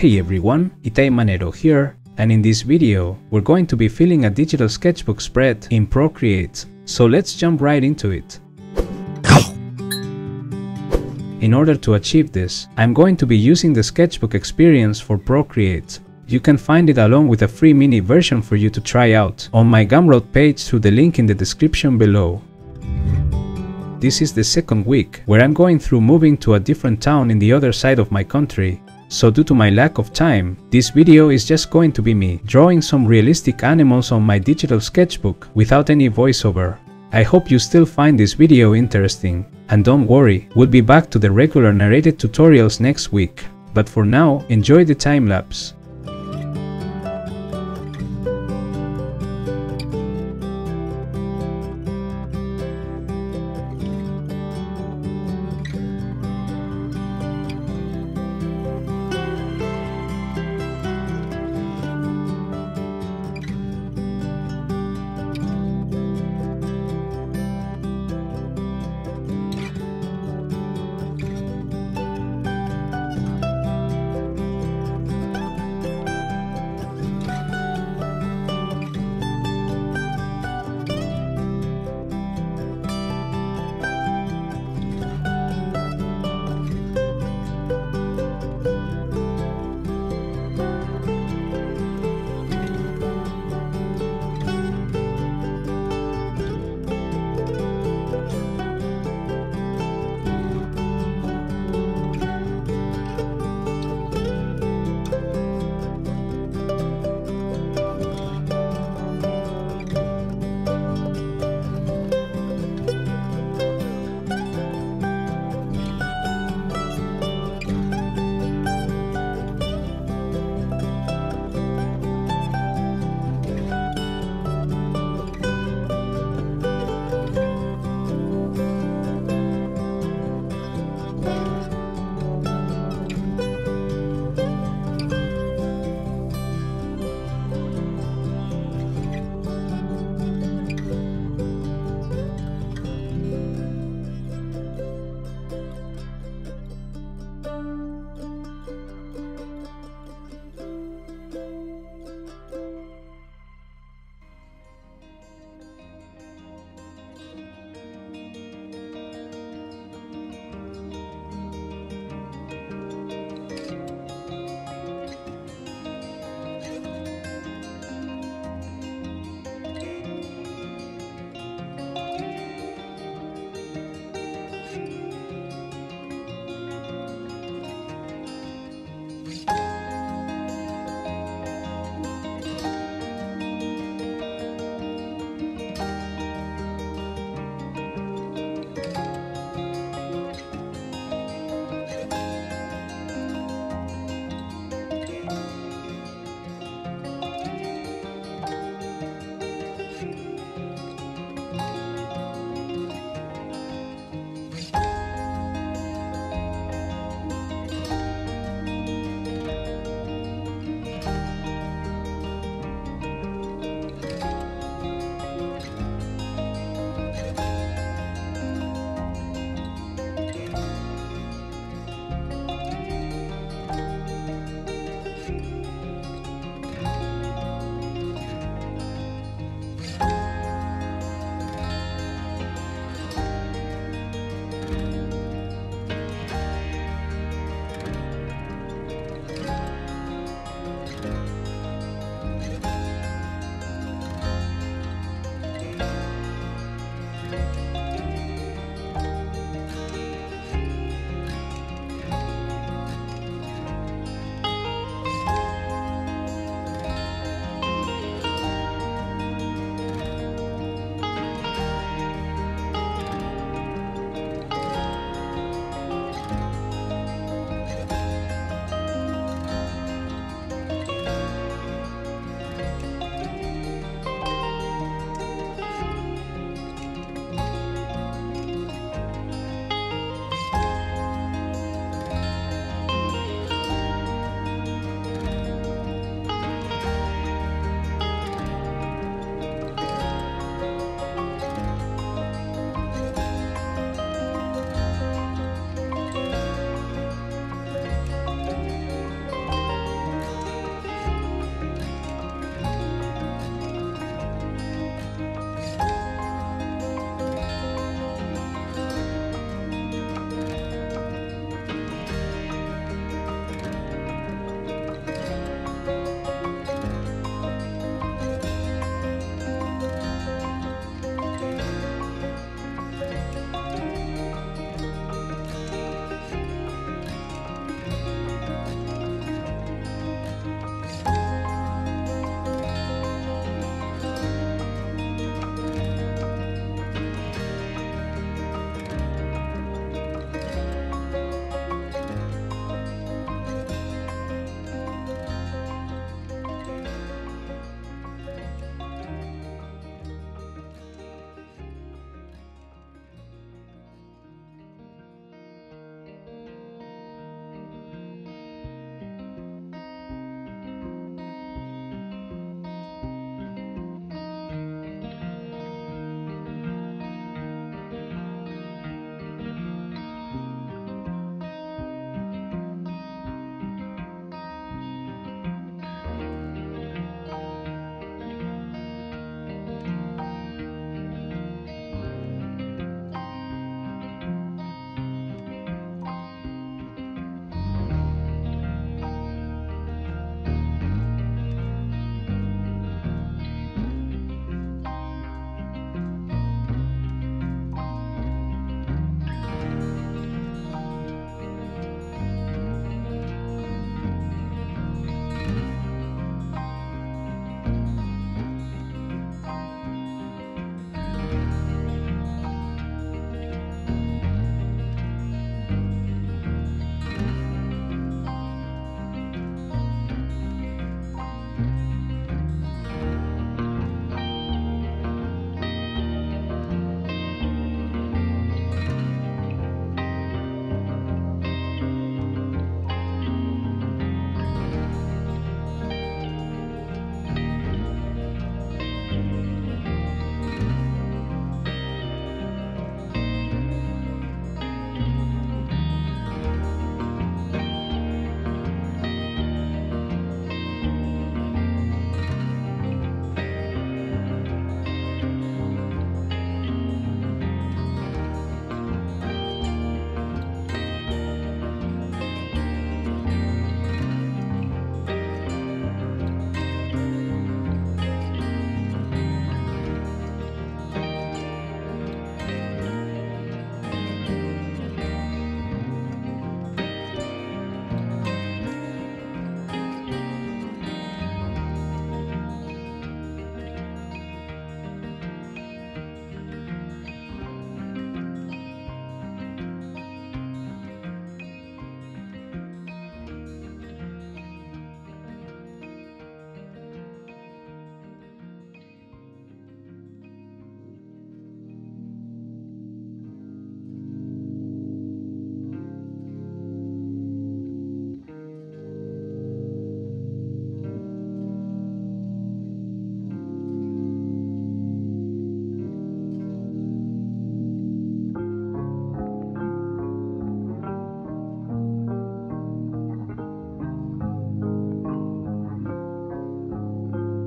Hey everyone, Itay Manero here, and in this video, we're going to be filling a digital sketchbook spread in Procreate, so let's jump right into it. In order to achieve this, I'm going to be using the Sketchbook Experience for Procreate. You can find it along with a free mini version for you to try out on my Gumroad page through the link in the description below. This is the second week, where I'm going through moving to a different town in the other side of my country, so due to my lack of time, this video is just going to be me drawing some realistic animals on my digital sketchbook without any voiceover. I hope you still find this video interesting, and don't worry, we'll be back to the regular narrated tutorials next week. But for now, enjoy the time lapse.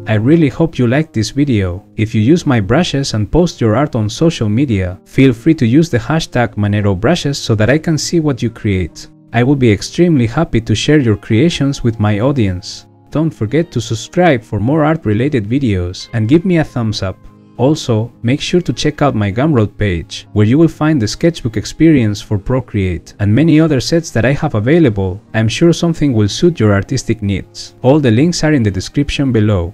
I really hope you liked this video. If you use my brushes and post your art on social media, feel free to use the hashtag ManeroBrushes so that I can see what you create. I will be extremely happy to share your creations with my audience. Don't forget to subscribe for more art-related videos and give me a thumbs up. Also, make sure to check out my Gumroad page, where you will find the Sketchbook Experience for Procreate and many other sets that I have available. I'm sure something will suit your artistic needs. All the links are in the description below.